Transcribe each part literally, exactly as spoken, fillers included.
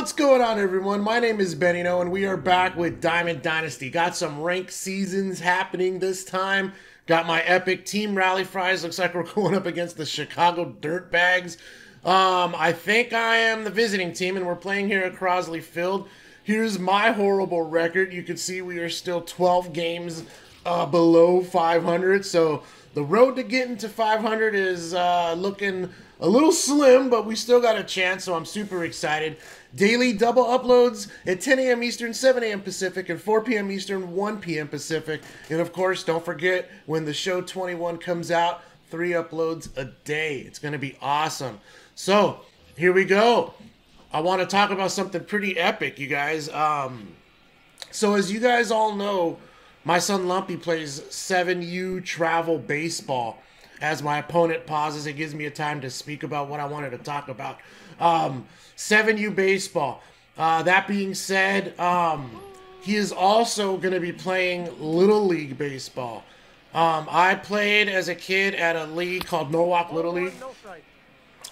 What's going on, everyone? My name is Benny No, and we are back with Diamond Dynasty. Got some rank seasons happening this time. Got my epic Team Rally Fries. Looks like we're going up against the Chicago Dirtbags. Um, I think I am the visiting team, and we're playing here at Crosley Field. Here's my horrible record. You can see we are still twelve games uh, below five hundred, so the road to getting to five hundred is uh, looking a little slim, but we still got a chance, so I'm super excited. Daily double uploads at ten A M Eastern, seven A M Pacific, and four P M Eastern, one P M Pacific. And of course, don't forget, when the show twenty-one comes out, three uploads a day. It's going to be awesome. So here we go. I want to talk about something pretty epic, you guys. Um, so as you guys all know, my son Lumpy plays seven U travel baseball. As my opponent pauses, it gives me a time to speak about what I wanted to talk about. Um, seven U baseball. Uh, that being said, um, he is also going to be playing Little League baseball. Um, I played as a kid at a league called Norwalk Little League,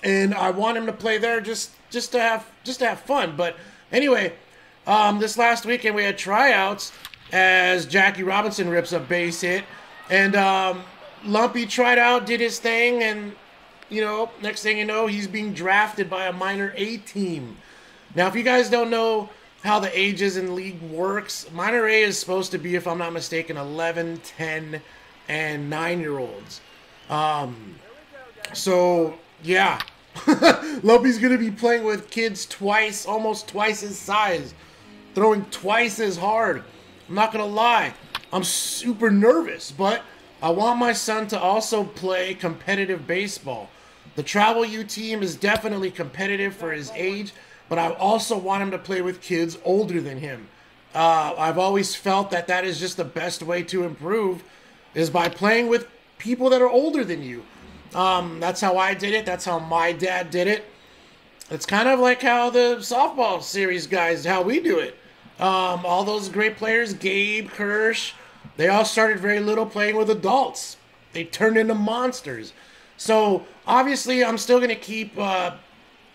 and I want him to play there just just to have just to have fun. But anyway, um, this last weekend we had tryouts, as Jackie Robinson rips a base hit, and um, Lumpy tried out, did his thing, and you know, next thing you know, he's being drafted by a minor A team. Now, if you guys don't know how the ages in league works, minor A is supposed to be, if I'm not mistaken, eleven, ten, and nine year olds. Um, so yeah, Lumpy's gonna be playing with kids twice, almost twice his size, throwing twice as hard. I'm not gonna lie, I'm super nervous, but I want my son to also play competitive baseball. The Travel U team is definitely competitive for his age, but I also want him to play with kids older than him. Uh, I've always felt that that is just the best way to improve, is by playing with people that are older than you. Um, that's how I did it. That's how my dad did it. It's kind of like how the softball series guys, how we do it. Um, all those great players, Gabe, Kirsch, they all started very little playing with adults. They turned into monsters. So obviously I'm still going to keep, uh,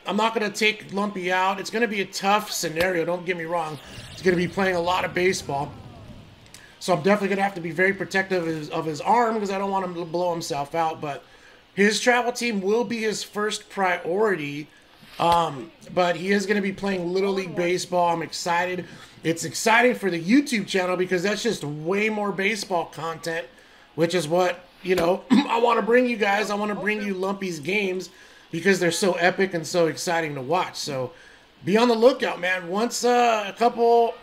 I'm not going to take Lumpy out. It's going to be a tough scenario, don't get me wrong. He's going to be playing a lot of baseball. So I'm definitely going to have to be very protective of his, of his arm, because I don't want him to blow himself out. But his travel team will be his first priority. Um, but he is going to be playing Little League baseball. I'm excited. It's exciting for the YouTube channel, because that's just way more baseball content, which is what, you know, I want to bring you guys. I want to bring you Lumpy's games, because they're so epic and so exciting to watch. So be on the lookout, man. Once uh, a couple,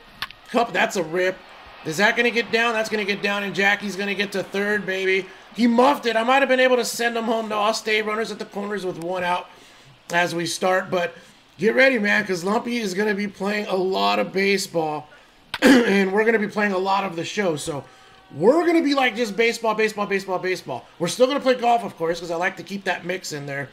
couple, that's a rip. Is that going to get down? That's going to get down, and Jackie's going to get to third, baby. He muffed it. I might have been able to send him home. No, I'll stay runners at the corners with one out as we start. But get ready, man, because Lumpy is going to be playing a lot of baseball, and we're going to be playing a lot of the show. So we're going to be like just baseball, baseball, baseball, baseball. We're still going to play golf, of course, because I like to keep that mix in there.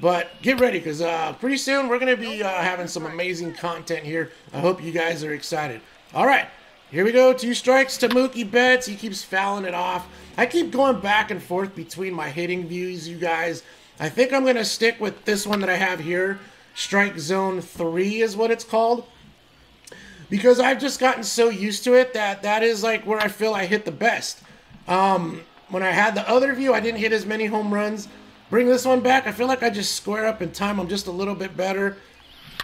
But get ready, because uh, pretty soon we're going to be uh, having some amazing content here. I hope you guys are excited. All right, here we go. Two strikes to Mookie Betts. He keeps fouling it off. I keep going back and forth between my hitting views, you guys. I think I'm going to stick with this one that I have here. Strike zone three is what it's called, because I've just gotten so used to it that that is like where I feel I hit the best. Um, when I had the other view, I didn't hit as many home runs. Bring this one back. I feel like I just square up in time. I'm just a little bit better.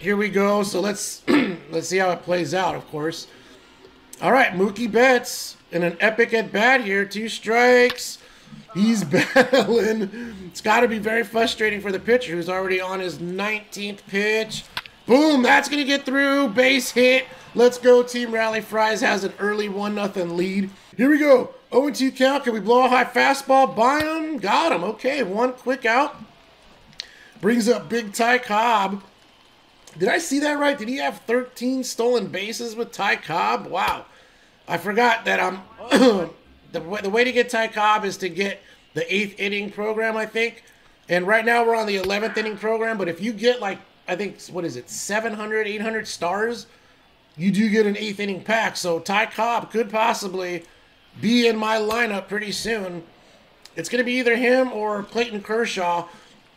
Here we go. So let's let's see how it plays out, of course. All right, Mookie Betts in an epic at bat here. Two strikes. He's battling. It's got to be very frustrating for the pitcher, who's already on his nineteenth pitch. Boom, that's going to get through. Base hit. Let's go. Team Rally Fries has an early one nothing lead. Here we go. oh and two count. Can we blow a high fastball by him? Got him. Okay, one quick out. Brings up big Ty Cobb. Did I see that right? Did he have thirteen stolen bases with Ty Cobb? Wow. I forgot that I'm... The way, the way to get Ty Cobb is to get the eighth inning program, I think. And right now we're on the eleventh inning program. But if you get, like, I think, what is it, seven hundred, eight hundred stars, you do get an eighth inning pack. So Ty Cobb could possibly be in my lineup pretty soon. It's going to be either him or Clayton Kershaw.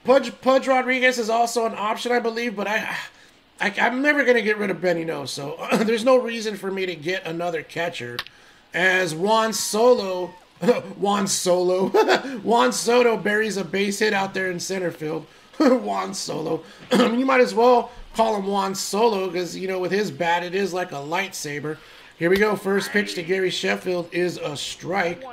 Pudge, Pudge Rodriguez is also an option, I believe. But I, I, I'm never going to get rid of Benny No, so there's no reason for me to get another catcher. As Juan Solo, Juan Solo, Juan Soto buries a base hit out there in center field. Juan Solo. You might as well call him Juan Solo because, you know, with his bat, it is like a lightsaber. Here we go. First pitch to Gary Sheffield is a strike.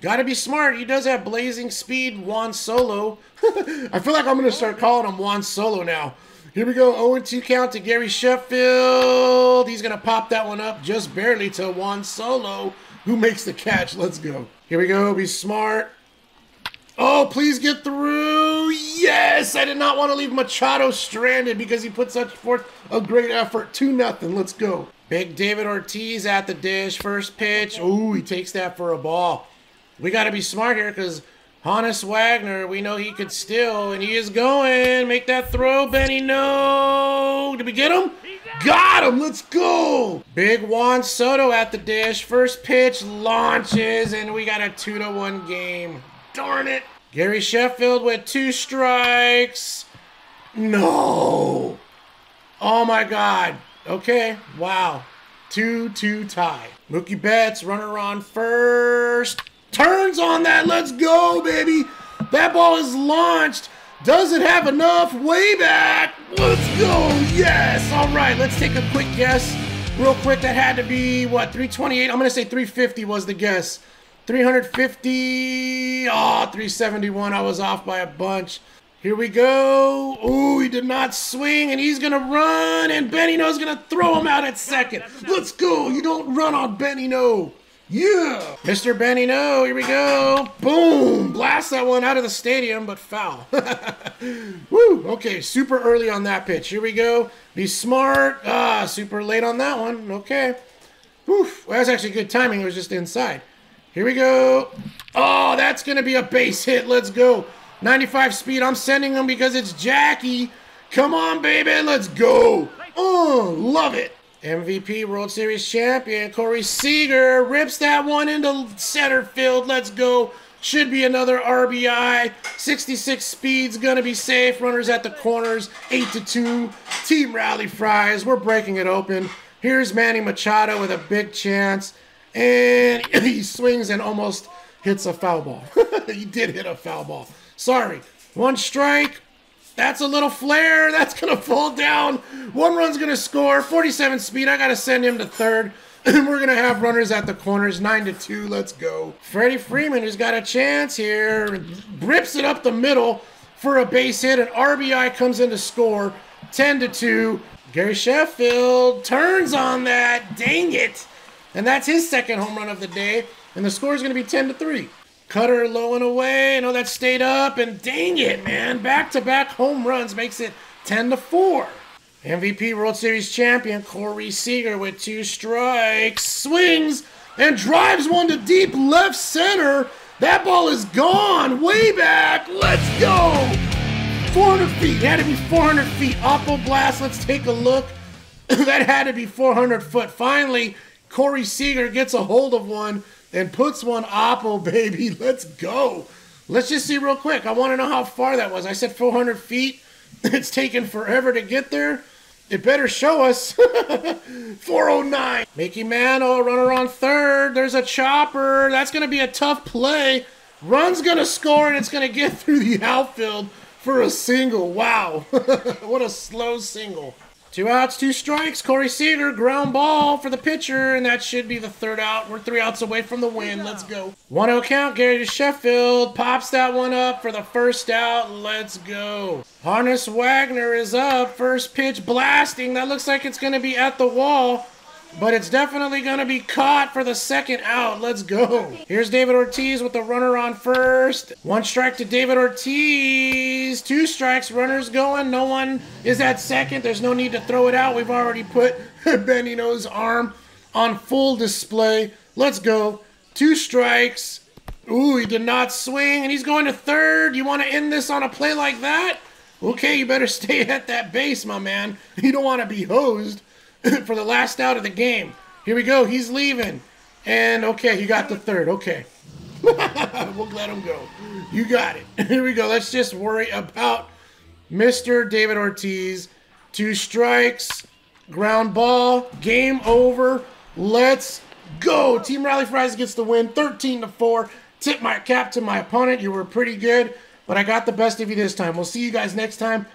Got to be smart. He does have blazing speed, Juan Solo. I feel like I'm going to start calling him Juan Solo now. Here we go. oh and two count to Gary Sheffield. He's going to pop that one up just barely to Juan Solo, who makes the catch. Let's go. Here we go. Be smart. Oh, please get through. Yes! I did not want to leave Machado stranded because he put such forth a great effort. two nothing. Let's go. Big David Ortiz at the dish. First pitch. Ooh, he takes that for a ball. We got to be smart here because Honus Wagner, we know he could steal, and he is going. Make that throw, Benny No. Did we get him? Got him. Let's go. Big Juan Soto at the dish. First pitch launches, and we got a two to one game. Darn it. Gary Sheffield with two strikes. No. Oh, my God. Okay. Wow. two two tie. Mookie Betts, runner on first. Turns on that. Let's go, baby. That ball is launched. Doesn't have enough. Way back. Let's go. Yes. All right. Let's take a quick guess. Real quick. That had to be, what, three twenty-eight? I'm going to say three fifty was the guess. three fifty, oh, three seventy-one. I was off by a bunch. Here we go. Ooh, he did not swing, and he's going to run, and Benny No's going to throw him out at second. Let's go. You don't run on Benny No. Yeah. Mister Benny No, here we go. Boom. Blast that one out of the stadium, but foul. Woo. Okay, super early on that pitch. Here we go. Be smart. Ah, super late on that one. Okay. Oof. Well, that's actually good timing. It was just inside. Here we go. Oh, that's going to be a base hit. Let's go. ninety-five speed. I'm sending him because it's Jackie. Come on, baby. Let's go. Oh, love it. M V P World Series champion Corey Seager rips that one into center field. Let's go. Should be another R B I. sixty-six speed's going to be safe. Runners at the corners. eight to two. Team Rally Fries. We're breaking it open. Here's Manny Machado with a big chance. And he swings and almost hits a foul ball. He did hit a foul ball. Sorry. One strike. That's a little flare. That's going to fall down. One run's going to score. forty-seven speed. I got to send him to third. And we're going to have runners at the corners. nine to two. Let's go. Freddie Freeman, who's got a chance here, rips it up the middle for a base hit. An R B I comes in to score. ten to two. Gary Sheffield turns on that. Dang it. And that's his second home run of the day. And the score is going to be ten to three. Cutter low and away. No, that stayed up. And dang it, man. Back-to-back home runs makes it ten to four. M V P World Series champion Corey Seager with two strikes. Swings and drives one to deep left center. That ball is gone. Way back. Let's go. four hundred feet. It had to be four hundred feet. Oppo blast. Let's take a look. That had to be four hundred foot. Finally, Corey Seager gets a hold of one and puts one up. Oh, baby. Let's go. Let's just see real quick. I want to know how far that was. I said four hundred feet. It's taken forever to get there. It better show us. four oh nine. Mickey Mantle, runner on third. There's a chopper. That's going to be a tough play. Run's going to score, and it's going to get through the outfield for a single. Wow. What a slow single. Two outs, two strikes. Corey Seager, ground ball for the pitcher, and that should be the third out. We're three outs away from the win. Let's go. one oh count, Gary Sheffield pops that one up for the first out. Let's go. Honus Wagner is up. First pitch blasting. That looks like it's going to be at the wall, but it's definitely going to be caught for the second out. Let's go. Here's David Ortiz with the runner on first. One strike to David Ortiz. Two strikes. Runners going. No one is at second. There's no need to throw it out. We've already put Benny No's arm on full display. Let's go. Two strikes. Ooh, he did not swing. And he's going to third. You want to end this on a play like that? Okay, you better stay at that base, my man. You don't want to be hosed. For the last out of the game. Here we go. He's leaving. And, okay, you got the third. Okay. We'll let him go. You got it. Here we go. Let's just worry about Mister David Ortiz. Two strikes. Ground ball. Game over. Let's go. Team Rally Fries gets the win, thirteen to four. Tip my cap to my opponent. You were pretty good, but I got the best of you this time. We'll see you guys next time.